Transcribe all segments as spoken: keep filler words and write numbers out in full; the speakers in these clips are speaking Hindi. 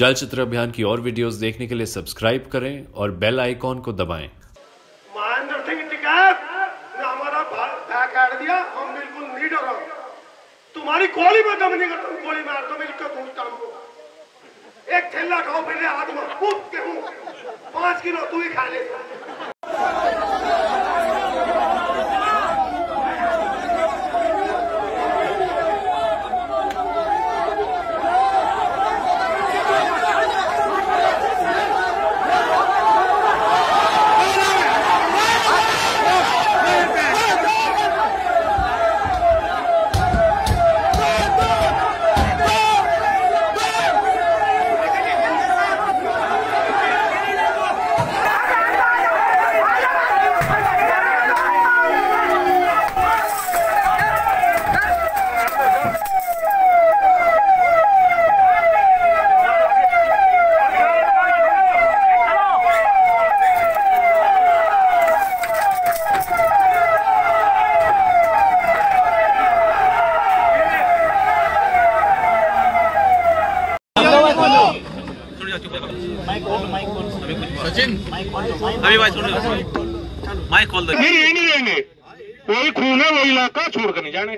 चलचित्र अभियान की और वीडियोस देखने के लिए सब्सक्राइब करें और बेल आइकॉन को दबाएं। महेंद्र सिंह ने हमारा काट दिया, हम बिल्कुल नहीं डरा। तुम्हारी गोली में दम नहीं करता, गोली मार दो, मिलकर ढूंढता हूं। एक ठेला खाओ मेरे हाथ में फूट के हूं, पांच किलो तू ही खा ले। सचिन अभी भाई सुन लो, नहीं नहीं रहेंगे, वही खून है, वही इलाका छोड़ कर नहीं जाने।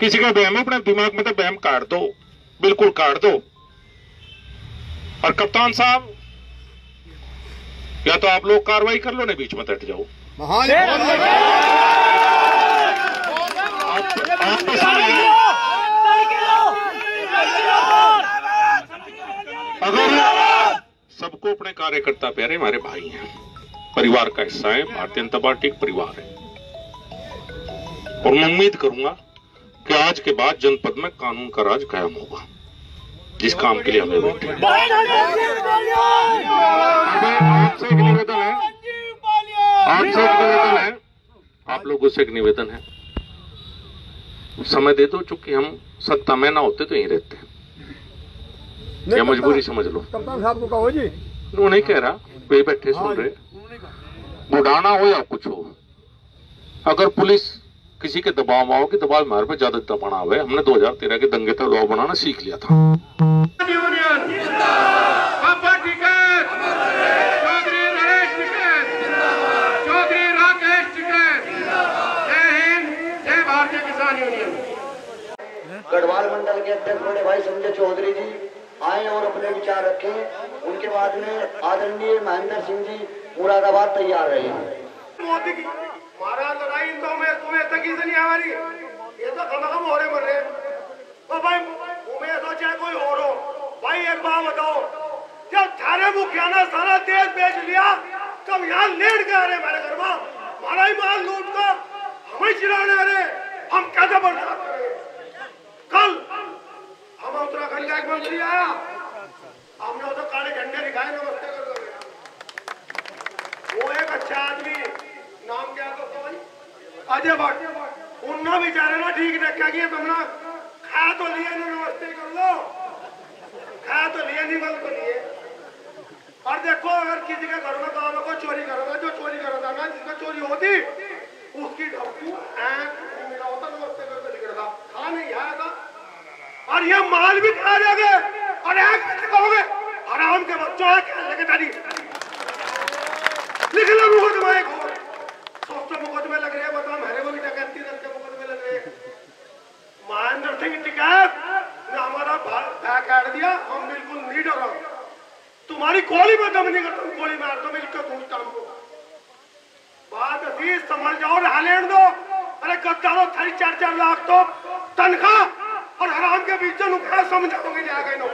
किसी का बहम है, अपने दिमाग में तो बहम काट दो, बिल्कुल काट दो। और कप्तान साहब, या तो आप लोग कार्रवाई कर लो, नहीं बीच में हट जाओ। अगर सबको अपने कार्यकर्ता प्यारे हमारे भाई हैं, परिवार का हिस्सा है, भारतीय जनता पार्टी का परिवार है, और मैं उम्मीद करूंगा कि आज के बाद जनपद में कानून का राज कायम होगा, जिस काम के लिए हमें बैठे हैं। आपसे एक निवेदन है, आपसे एक निवेदन है, आप लोगों से एक निवेदन है, समय दे दो, चूंकि हम सत्ता में ना होते तो यहीं रहते हैं, या मजबूरी समझ लो। कप्तान साहब को कहो जी, वो नहीं कह रहा, वे बैठे सुन रहे। बुढ़ाना हो या कुछ हो, अगर पुलिस किसी के दबाव में आओ कि दबाव मार पे ज्यादा दबाना हुआ है, हमने दो हज़ार तेरह के दंगे तक दबाव बनाना सीख लिया था। चौधरी नरेश, चौधरी राकेश, जय हिंद, जय भारतीय किसान यूनियन। गढ़वाल मंडल के अध्यक्ष बड़े भाई समझे चौधरी जी आए और अपने विचार रखें, उनके बाद में आदरणीय महेंद्र सिंह जी मुरादाबाद तैयार रहे। मोदी की महाराज लड़ाई तो मैं तुम्हें तक ही से नहीं हमारी, ये तो खत्म हो रहे मर रहे। तो भाई तुम्हें तो चाहे कोई और हो, भाई एक बात बताओ, जब थारे मुखिया ने सारा देश बेच लिया, तब यहाँ लेट गए रहे मेरे घर में, हमारा ही माल लूट का हमें चिराने रहे, हम कैसे बर्दाश्त करें। कल उत्तराखंड का एक मंत्री आया, हमने तो काले झंडे दिखाए, नमस्ते कर दो। वो एक अच्छा आदमी, नाम क्या था उसका भाई, अजय भट्ट, उन्होंने बेचारे ना ठीक रखा कि तुमने खा तो लिए ना, नमस्ते कर लो, खा तो लिए नहीं बल्कि लिए। और देखो, अगर किसी के घर में काम को चोरी करोगे, जो चोरी करो था ना, जिसका चोरी होती उसकी ढपू आंख मेरा होता, नमस्ते करके दिखता, खा नहीं आया था। और ये माल भी खा जाओगे और कहोगे आराम के बच्चों लिख लो मुकदमा, एक और सौ सौ मुकदमे लग रहे हैं, बताओ मेरे को भी डकैती दस के मुकदमे लग रहे हैं। महेंद्र सिंह टिकैत ने हमारा काट दिया, हम बिल्कुल नहीं डरा। तुम्हारी गोली में दम नहीं करता, गोली मार दो, मिलकर ढूंढता हूँ। बात अभी समझ जाओ, नहा लेने दो। अरे गद्दारो, थारी चार चार लाख तो तनख्वाह और हराम के बीच जो नुकसान समझाओगे जा गए नो।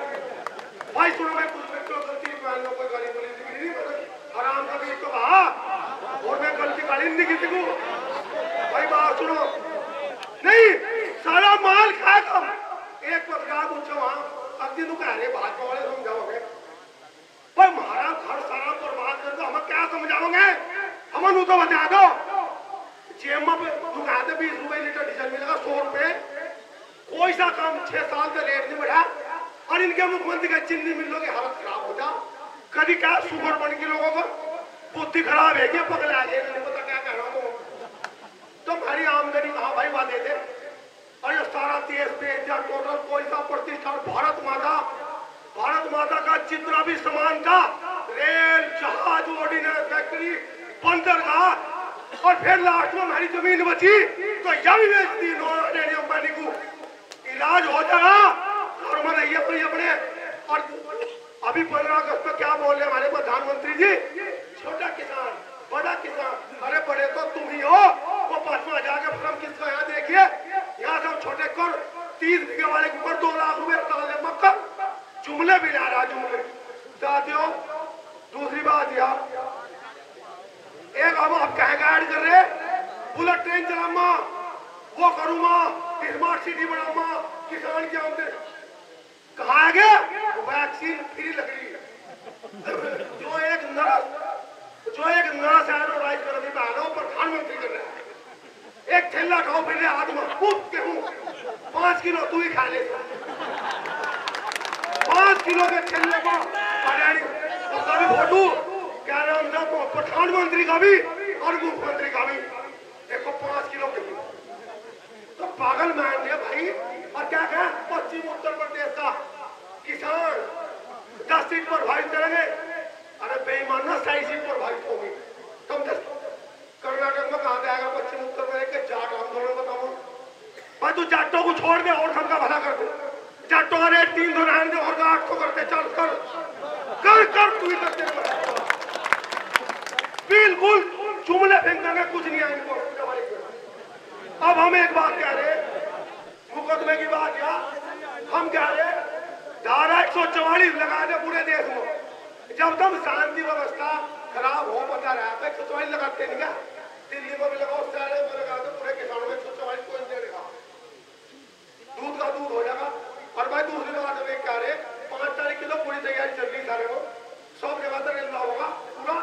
भाई सुनो, मैं कुछ बच्चों गलती मान लो, कोई गाली बोली दिखी नहीं, पर हराम के बीच तो कहा और मैं गलती गाली नहीं दिखी थी। भाई बात सुनो, नहीं सारा माल खा दो, एक पत्रकार पूछो वहाँ अति नुकसान है, भाजपा वाले समझाओगे, पर हमारा घर सारा बर्बाद कर दो, हमें क्या समझाओगे, हमें नू तो बता दो। जेब में दुकान से बीस रुपए लीटर डीजल मिलेगा, सौ रुपए, कोई सा काम छह साल से रेट नहीं बढ़ा, और इनके मुख्यमंत्री का चिन्ह नहीं मिलोगे, हालत खराब हो जाओ। कभी क्या सुगर बन के लोगों को बुद्धि खराब है, क्या पगला आ जाएगा, नहीं पता क्या कह रहा हूँ। तो हमारी आमदनी वहाँ भाई वादे थे, और ये सारा देश बेच दिया, टोटल कोई सा प्रतिष्ठान, भारत माता भारत माता का जितना भी सामान था, रेल, जहाज, ऑर्डिनेंस फैक्ट्री, बंदरगाह, और फिर लास्ट में हमारी जमीन बची तो यह भी बेच दी नरेंद्र अंबानी को। इलाज हो जाएगा। और मैंने ये अपने अपने और अभी पंद्रह अगस्त में क्या बोल रहे हमारे प्रधानमंत्री जी, छोटा किसान बड़ा किसान, अरे बड़े तो तुम ही हो। वो पांचवा हजार का फर्म किसको, यहाँ देखिए, यहाँ सब छोटे कर तीस बीघे वाले के ऊपर दो लाख रूपये मक्का जुमले भी ला रहा जुमले। साथियों, दूसरी बात यार, एक हम आप कहेंगे ऐड कर रहे, बुलेट ट्रेन चला माँ, वो करू माँ, स्मार्ट सिटी बना माँ, किसान के आमदे कहा है क्या? वैक्सीन फ्री लग रही है। जो एक नर्स जो एक नर्स एडोराइज कर दी बहनों प्रधानमंत्री कर रहे हैं। एक ठेला खाओ फिर आदमा खूब गेहूं पाँच किलो तू ही खा ले, पाँच किलो के ठेले को उसका भी फोटो कह रहे हम तो प्रधानमंत्री का भी और मुख्यमंत्री का भी। देखो पाँच किलो के तो पागल मान लिया भाई। और क्या कहा, पश्चिम उत्तर प्रदेश का किसान दस सीट पर भाई चलेंगे, अरे बेईमान ना साई सीट पर भाई होगी। कम दस कर्नाटक में कहा जाएगा पश्चिम उत्तर प्रदेश के जाट आंदोलन बताओ भाई, तू जाटों को छोड़ दे और सबका भला कर दे। जाटों का रेट तीन सौ रहने दे और आठ सौ करते चल कर कर कर तू ही बिल्कुल चुमले फेंकने कुछ नहीं आएंगे। अब हम एक बात कह रहे, मुकदमे की बात क्या, हम कह रहे धारा एक सौ चौवालीस लगा दे पूरे देश में। जब तक शांति व्यवस्था खराब हो पता रहा था एक सौ चौवालीस लगाते नहीं क्या, दिल्ली में भी लगाओ, शहर में लगा दो, पूरे किसानों में एक सौ चौवालीस को देगा, दूध का दूध हो जाएगा। और भाई दूसरी बात हम एक कह रहे, पांच तारीख की तो पूरी तैयारी चल रही सारे को, सब जगह तक रेल होगा पूरा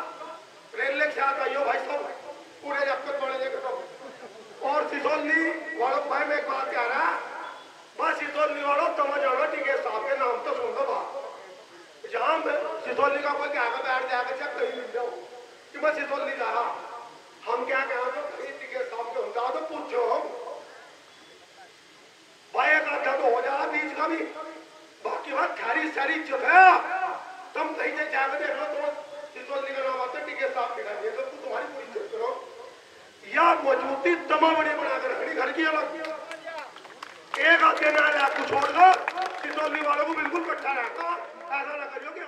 रेल लेके साथ आइयो भाई, सब पूरे जगत बढ़े तो। और सिसोली वालों भाई मैं एक बात कह रहा, मैं सिसोली वालों समझ आना ठीक है, साहब के नाम तो सुनता बात, जहाँ मैं सिसोली का कोई कह बैठ जाएगा चाहे कहीं मिल जाओ कि मैं सिसोली जा रहा, हम क्या कह रहे कहीं ठीक है साहब के होता तो पूछो भाई, एक आधा तो हो जाए बीच का भी, बाकी बात थारी सारी जगह तुम कहीं से जाकर देख लो, थोड़ा सिसोली का नाम आता ठीक है साहब के नाम, ये सब तुम्हारी पूरी चेक करो। मजबूती दमा बड़ी बनाकर रखनी घर की अलग, एक आते ना कुछ छोड़ दो, सिसोली वालों को बिल्कुल इकट्ठा रहता, ऐसा ना करियो।